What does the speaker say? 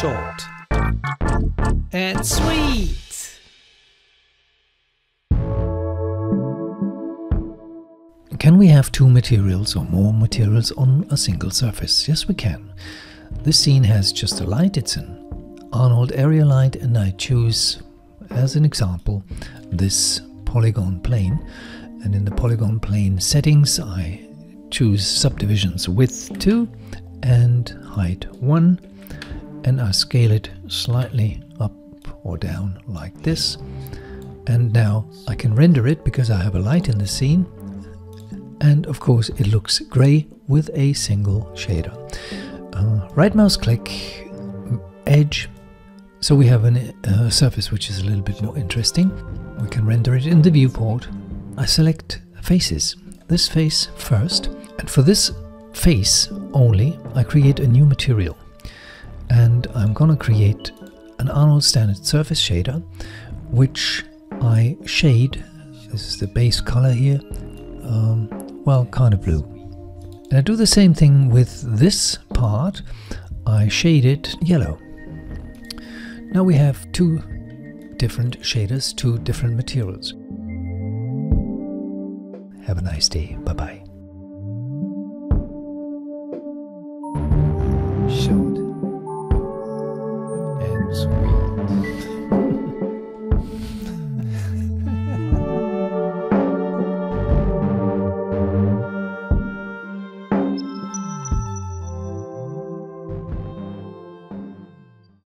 short and sweet. Can we have two materials or more materials on a single surface? Yes, we can. This scene has just a light. It's an Arnold area light, and I choose as an example this polygon plane, and in the polygon plane settings I choose subdivisions width 2 and height 1, and I scale it slightly up or down like this. And now I can render it because I have a light in the scene, and of course it looks grey with a single shader. Right mouse click, edge, so we have a surface which is a little bit more interesting. We can render it in the viewport. I select faces, this face first, and for this face only I create a new material, and I'm gonna create an Arnold standard surface shader, which I shade, this is the base color here, well, kind of blue. And I do the same thing with this part, I shade it yellow. Now we have two different shaders, two different materials. Have a nice day. Bye-bye.